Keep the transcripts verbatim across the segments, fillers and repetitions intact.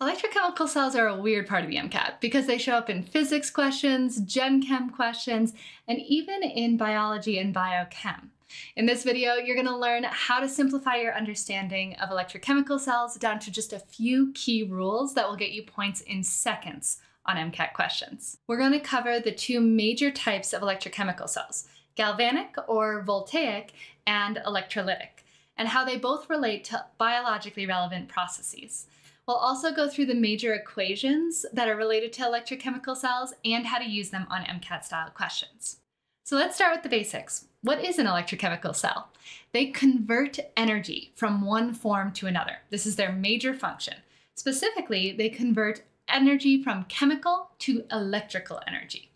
Electrochemical cells are a weird part of the MCAT because they show up in physics questions, gen chem questions, and even in biology and biochem. In this video, you're going to learn how to simplify your understanding of electrochemical cells down to just a few key rules that will get you points in seconds on MCAT questions. We're going to cover the two major types of electrochemical cells, galvanic or voltaic and electrolytic, and how they both relate to biologically relevant processes. We'll also go through the major equations that are related to electrochemical cells and how to use them on MCAT-style questions. So let's start with the basics. What is an electrochemical cell? They convert energy from one form to another. This is their major function. Specifically, they convert energy from chemical to electrical energy.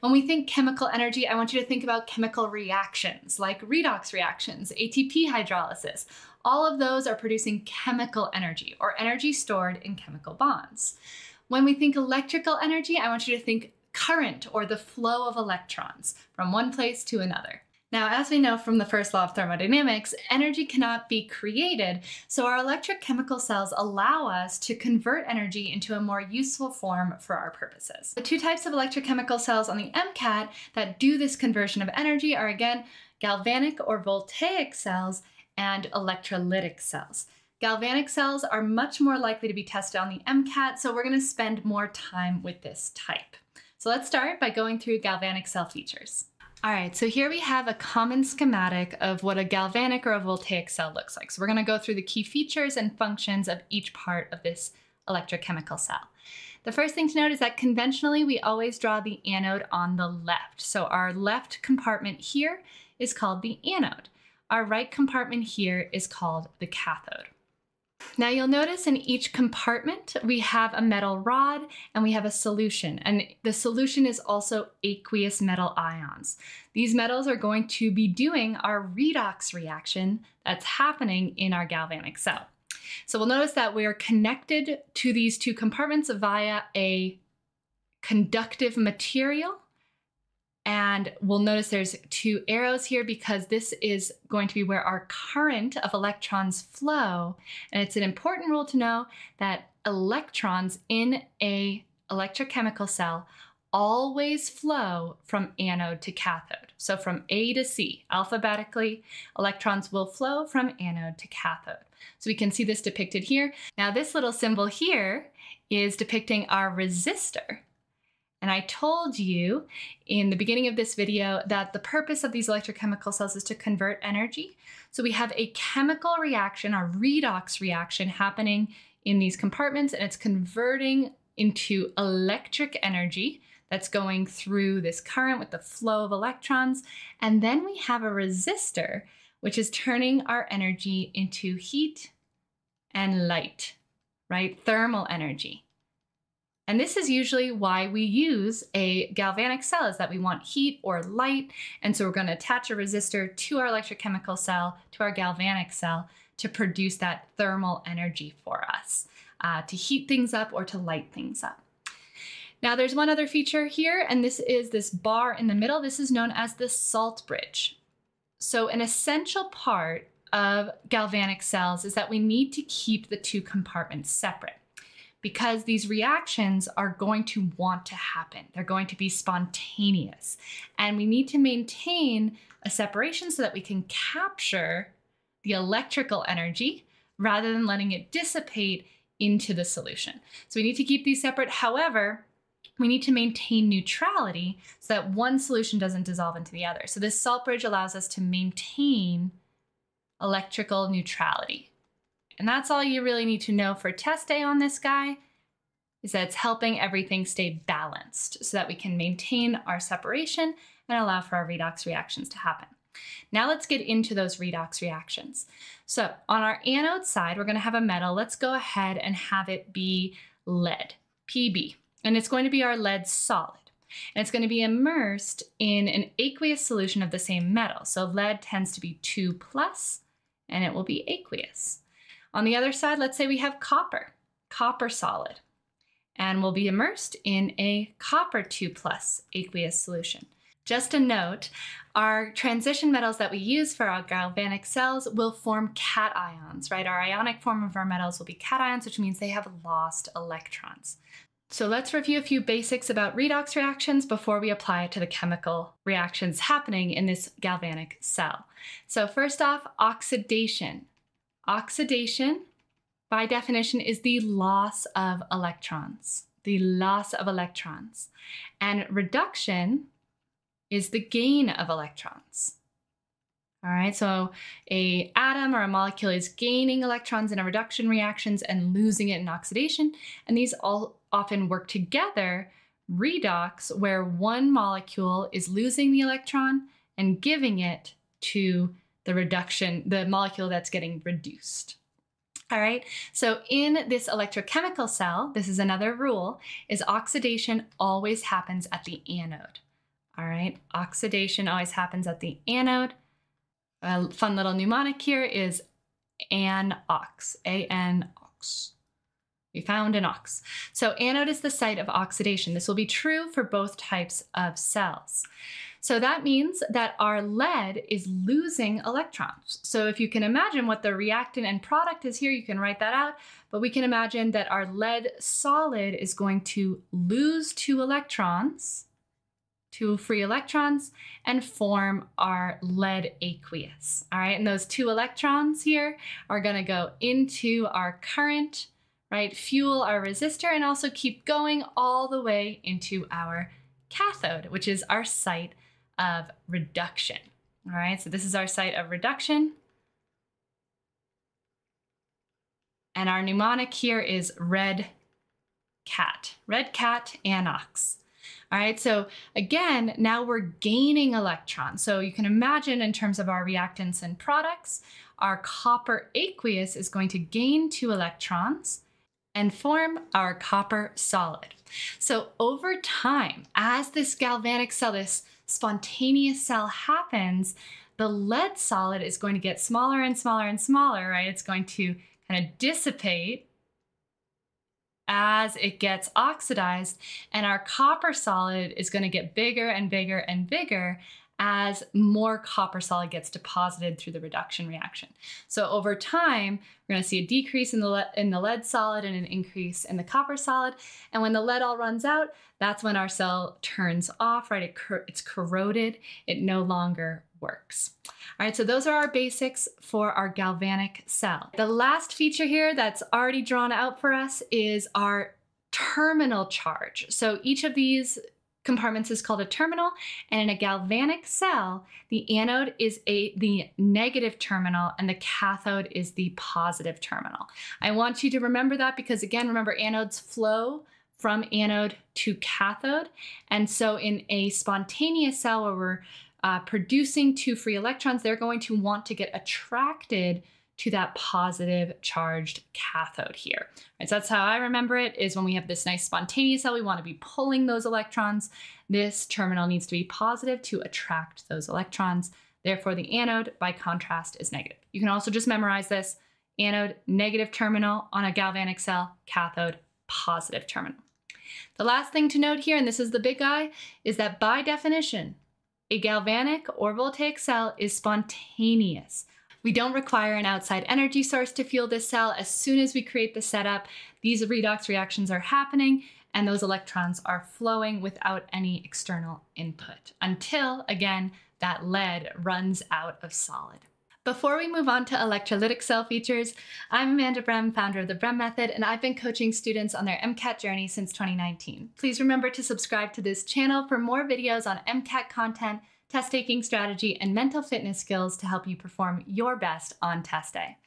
When we think chemical energy, I want you to think about chemical reactions like redox reactions, A T P hydrolysis. All of those are producing chemical energy or energy stored in chemical bonds. When we think electrical energy, I want you to think current or the flow of electrons from one place to another. Now, as we know from the first law of thermodynamics, energy cannot be created, so our electrochemical cells allow us to convert energy into a more useful form for our purposes. The two types of electrochemical cells on the MCAT that do this conversion of energy are, again, galvanic or voltaic cells and electrolytic cells. Galvanic cells are much more likely to be tested on the MCAT, so we're going to spend more time with this type. So let's start by going through galvanic cell features. All right, so here we have a common schematic of what a galvanic or a voltaic cell looks like. So we're going to go through the key features and functions of each part of this electrochemical cell. The first thing to note is that conventionally we always draw the anode on the left. So our left compartment here is called the anode. Our right compartment here is called the cathode. Now you'll notice in each compartment we have a metal rod and we have a solution, and the solution is also aqueous metal ions. These metals are going to be doing our redox reaction that's happening in our galvanic cell. So we'll notice that we are connected to these two compartments via a conductive material, and we'll notice there's two arrows here because this is going to be where our current of electrons flow. And it's an important rule to know that electrons in a electrochemical cell always flow from anode to cathode. So from A to C, alphabetically, electrons will flow from anode to cathode. So we can see this depicted here. Now this little symbol here is depicting our resistor. And I told you in the beginning of this video that the purpose of these electrochemical cells is to convert energy. So we have a chemical reaction, a redox reaction happening in these compartments, and it's converting into electric energy that's going through this current with the flow of electrons. And then we have a resistor, which is turning our energy into heat and light, right? Thermal energy. And this is usually why we use a galvanic cell, is that we want heat or light. And so we're going to attach a resistor to our electrochemical cell, to our galvanic cell, to produce that thermal energy for us, uh, to heat things up or to light things up. Now there's one other feature here, and this is this bar in the middle. This is known as the salt bridge. So an essential part of galvanic cells is that we need to keep the two compartments separate, because these reactions are going to want to happen. They're going to be spontaneous. And we need to maintain a separation so that we can capture the electrical energy rather than letting it dissipate into the solution. So we need to keep these separate. However, we need to maintain neutrality so that one solution doesn't dissolve into the other. So this salt bridge allows us to maintain electrical neutrality. And that's all you really need to know for test day on this guy, is that it's helping everything stay balanced so that we can maintain our separation and allow for our redox reactions to happen. Now let's get into those redox reactions. So on our anode side, we're going to have a metal. Let's go ahead and have it be lead, P B, and it's going to be our lead solid. And it's going to be immersed in an aqueous solution of the same metal. So lead tends to be two plus, and it will be aqueous. On the other side, let's say we have copper, copper solid, and we'll be immersed in a copper two plus aqueous solution. Just a note, Our transition metals that we use for our galvanic cells will form cations, right? Our ionic form of our metals will be cations, which means they have lost electrons. So let's review a few basics about redox reactions before we apply it to the chemical reactions happening in this galvanic cell. So first off, oxidation. Oxidation, by definition, is the loss of electrons. The loss of electrons. And reduction is the gain of electrons. All right, so an atom or a molecule is gaining electrons in a reduction reactions and losing it in oxidation, and these all often work together. Redox, where one molecule is losing the electron and giving it to the reduction, the molecule that's getting reduced. All right, so in this electrochemical cell, this is another rule, is oxidation always happens at the anode. All right, oxidation always happens at the anode. A fun little mnemonic here is anox, A N ox. We found an ox. So anode is the site of oxidation. This will be true for both types of cells. So that means that our lead is losing electrons. So if you can imagine what the reactant and product is here, you can write that out, but we can imagine that our lead solid is going to lose two electrons, two free electrons, and form our lead aqueous. All right, and those two electrons here are gonna go into our current, right, fuel our resistor, and also keep going all the way into our cathode, which is our site of reduction. All right, so this is our site of reduction. And our mnemonic here is red cat, red cat anox. All right, so again, now we're gaining electrons. So you can imagine in terms of our reactants and products, our copper aqueous is going to gain two electrons and form our copper solid. So over time, as this galvanic cell, this spontaneous cell happens, the lead solid is going to get smaller and smaller and smaller, right? It's going to kind of dissipate as it gets oxidized, and our copper solid is going to get bigger and bigger and bigger as more copper solid gets deposited through the reduction reaction. So over time, we're going to see a decrease in the lead, in the lead solid and an increase in the copper solid. And when the lead all runs out, that's when our cell turns off, right? It cor- it's corroded. It no longer works. All right, so those are our basics for our galvanic cell. The last feature here that's already drawn out for us is our terminal charge. So each of these compartments is called a terminal, and in a galvanic cell, the anode is a, the negative terminal and the cathode is the positive terminal. I want you to remember that because, again, remember, anodes flow from anode to cathode, and so in a spontaneous cell where we're uh, producing two free electrons, they're going to want to get attracted to that positive charged cathode here. Right, so that's how I remember it, is when we have this nice spontaneous cell, we want to be pulling those electrons. This terminal needs to be positive to attract those electrons. Therefore, the anode, by contrast, is negative. You can also just memorize this: anode, negative terminal on a galvanic cell, cathode, positive terminal. The last thing to note here, and this is the big guy, is that by definition, a galvanic or voltaic cell is spontaneous. We don't require an outside energy source to fuel this cell. As soon as we create the setup, these redox reactions are happening and those electrons are flowing without any external input until, again, that lead runs out of solid. Before we move on to electrolytic cell features, I'm Amanda Brem, founder of the Brem Method, and I've been coaching students on their MCAT journey since twenty nineteen. Please remember to subscribe to this channel for more videos on MCAT content, test taking strategy, and mental fitness skills to help you perform your best on test day.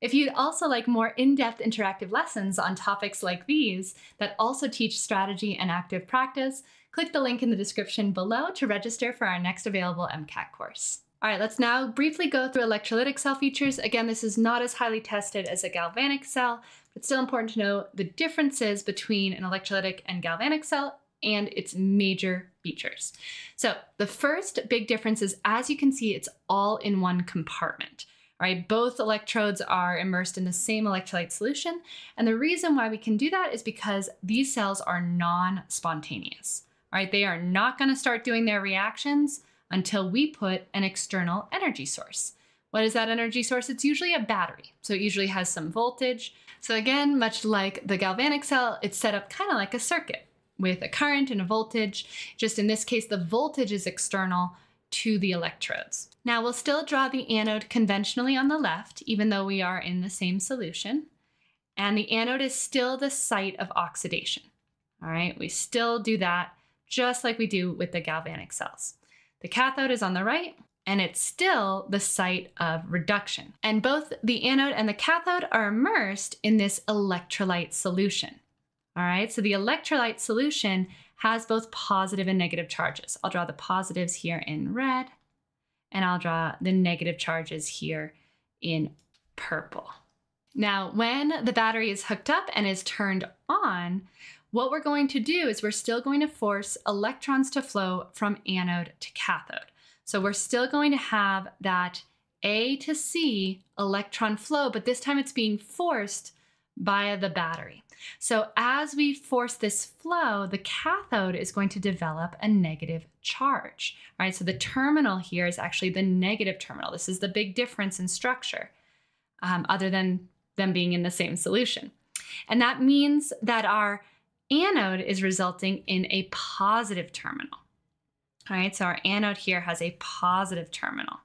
If you'd also like more in-depth interactive lessons on topics like these that also teach strategy and active practice, click the link in the description below to register for our next available MCAT course. All right, let's now briefly go through electrolytic cell features. Again, this is not as highly tested as a galvanic cell, but it's still important to know the differences between an electrolytic and galvanic cell and its major features. So the first big difference is, as you can see, it's all in one compartment. All right, both electrodes are immersed in the same electrolyte solution. And the reason why we can do that is because these cells are non-spontaneous. All right, they are not going to start doing their reactions until we put an external energy source. What is that energy source? It's usually a battery. So it usually has some voltage. So again, much like the galvanic cell, it's set up kind of like a circuit with a current and a voltage. Just in this case, the voltage is external to the electrodes. Now we'll still draw the anode conventionally on the left, even though we are in the same solution. And the anode is still the site of oxidation. All right, we still do that just like we do with the galvanic cells. The cathode is on the right, and it's still the site of reduction. And both the anode and the cathode are immersed in this electrolyte solution. All right, so the electrolyte solution has both positive and negative charges. I'll draw the positives here in red, and I'll draw the negative charges here in purple. Now, when the battery is hooked up and is turned on, what we're going to do is we're still going to force electrons to flow from anode to cathode. So we're still going to have that A to C electron flow, but this time it's being forced by the battery. So as we force this flow, the cathode is going to develop a negative charge. All right, so the terminal here is actually the negative terminal. This is the big difference in structure, um, other than them being in the same solution. And that means that our anode is resulting in a positive terminal. All right, so our anode here has a positive terminal.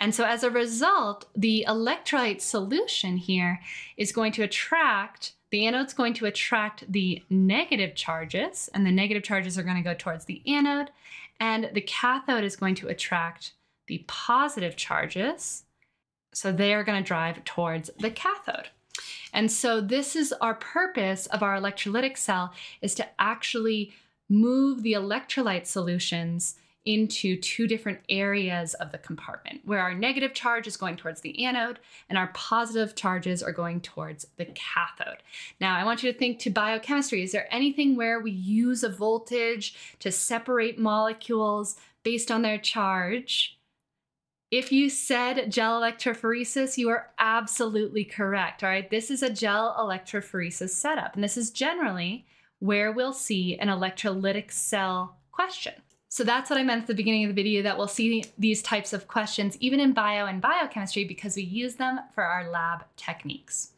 And so as a result, the electrolyte solution here is going to attract, the anode's going to attract the negative charges, and the negative charges are going to go towards the anode, and the cathode is going to attract the positive charges, so they are going to drive towards the cathode. And so this is our purpose of our electrolytic cell, is to actually move the electrolyte solutions into two different areas of the compartment, where our negative charge is going towards the anode and our positive charges are going towards the cathode. Now, I want you to think to biochemistry. Is there anything where we use a voltage to separate molecules based on their charge? If you said gel electrophoresis, you are absolutely correct, all right? This is a gel electrophoresis setup, and this is generally where we'll see an electrolytic cell question. So that's what I meant at the beginning of the video, that we'll see these types of questions even in bio and biochemistry because we use them for our lab techniques.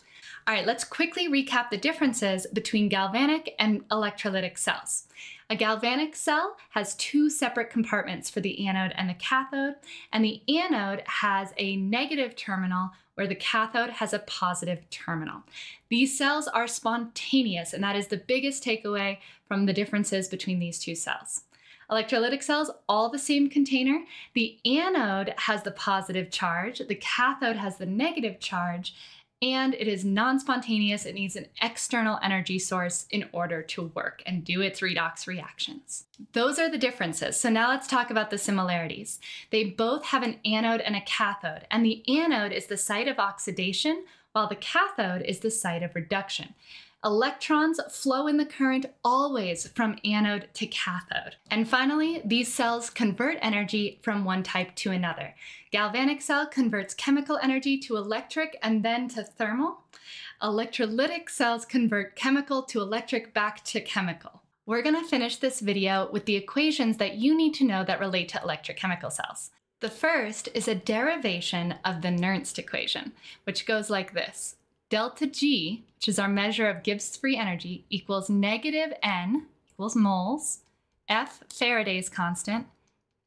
All right, let's quickly recap the differences between galvanic and electrolytic cells. A galvanic cell has two separate compartments for the anode and the cathode, and the anode has a negative terminal where the cathode has a positive terminal. These cells are spontaneous, and that is the biggest takeaway from the differences between these two cells. Electrolytic cells, all the same container. The anode has the positive charge, the cathode has the negative charge, and it is non-spontaneous. It needs an external energy source in order to work and do its redox reactions. Those are the differences. So now let's talk about the similarities. They both have an anode and a cathode, and the anode is the site of oxidation, while the cathode is the site of reduction. Electrons flow in the current always from anode to cathode. And finally, these cells convert energy from one type to another. Galvanic cell converts chemical energy to electric and then to thermal. Electrolytic cells convert chemical to electric back to chemical. We're going to finish this video with the equations that you need to know that relate to electrochemical cells. The first is a derivation of the Nernst equation, which goes like this. Delta G, which is our measure of Gibbs free energy, equals negative N equals moles, F Faraday's constant,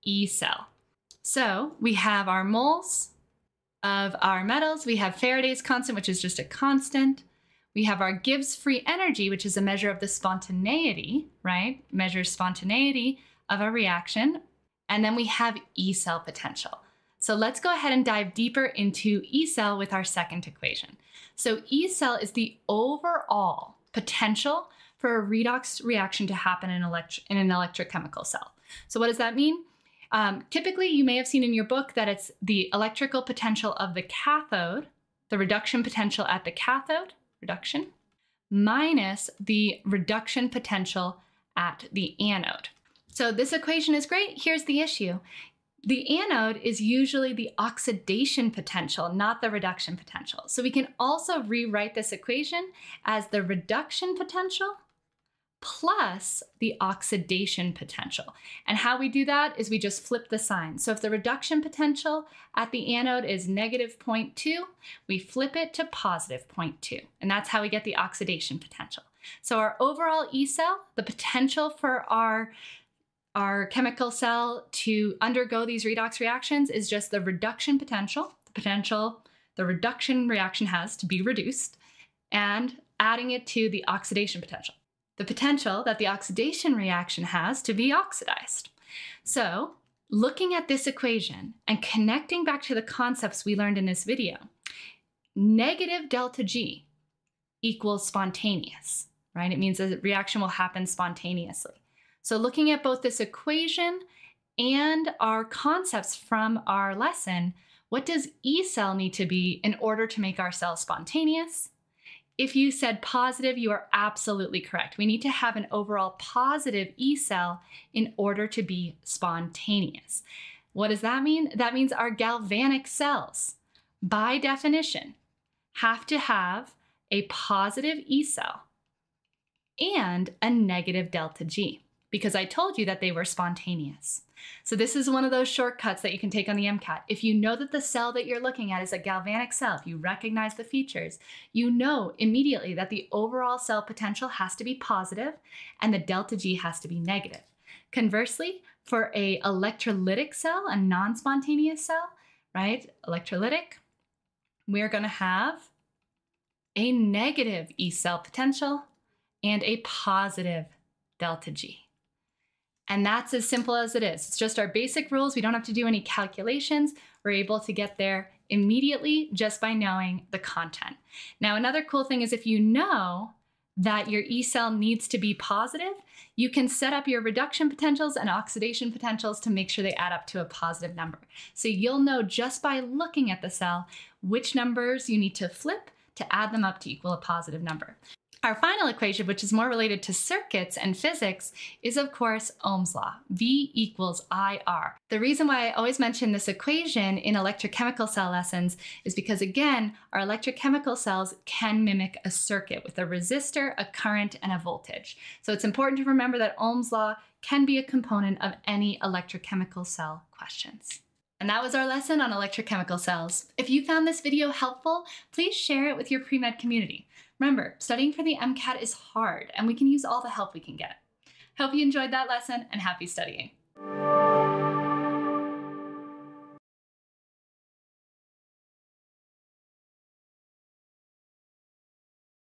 E cell. So we have our moles of our metals, we have Faraday's constant, which is just a constant, we have our Gibbs free energy, which is a measure of the spontaneity, right? Measures spontaneity of a reaction, and then we have E cell potential. So let's go ahead and dive deeper into E cell with our second equation. So E cell is the overall potential for a redox reaction to happen in, elect in an electrochemical cell. So what does that mean? Um, typically, you may have seen in your book that it's the electrical potential of the cathode, the reduction potential at the cathode, reduction, minus the reduction potential at the anode. So this equation is great. Here's the issue. The anode is usually the oxidation potential, not the reduction potential. So we can also rewrite this equation as the reduction potential plus the oxidation potential. And how we do that is we just flip the sign. So if the reduction potential at the anode is negative zero point two, we flip it to positive zero point two. And that's how we get the oxidation potential. So our overall E cell, the potential for our, our chemical cell to undergo these redox reactions is just the reduction potential, the potential the reduction reaction has to be reduced, and adding it to the oxidation potential, the potential that the oxidation reaction has to be oxidized. So looking at this equation and connecting back to the concepts we learned in this video, negative delta G equals spontaneous, right? It means that the reaction will happen spontaneously. So looking at both this equation and our concepts from our lesson, what does E cell need to be in order to make our cells spontaneous? If you said positive, you are absolutely correct. We need to have an overall positive E cell in order to be spontaneous. What does that mean? That means our galvanic cells, by definition, have to have a positive E cell and a negative delta G, because I told you that they were spontaneous. So this is one of those shortcuts that you can take on the MCAT. If you know that the cell that you're looking at is a galvanic cell, if you recognize the features, you know immediately that the overall cell potential has to be positive and the delta G has to be negative. Conversely, for a electrolytic cell, a non-spontaneous cell, right, electrolytic, we're gonna have a negative E cell potential and a positive delta G. And that's as simple as it is. It's just our basic rules. We don't have to do any calculations. We're able to get there immediately just by knowing the content. Now, another cool thing is if you know that your E cell needs to be positive, you can set up your reduction potentials and oxidation potentials to make sure they add up to a positive number. So you'll know just by looking at the cell which numbers you need to flip to add them up to equal a positive number. Our final equation, which is more related to circuits and physics, is of course Ohm's law, V equals I R. The reason why I always mention this equation in electrochemical cell lessons is because, again, our electrochemical cells can mimic a circuit with a resistor, a current, and a voltage. So it's important to remember that Ohm's law can be a component of any electrochemical cell questions. And that was our lesson on electrochemical cells. If you found this video helpful, please share it with your pre-med community. Remember, studying for the MCAT is hard, and we can use all the help we can get. Hope you enjoyed that lesson, and happy studying.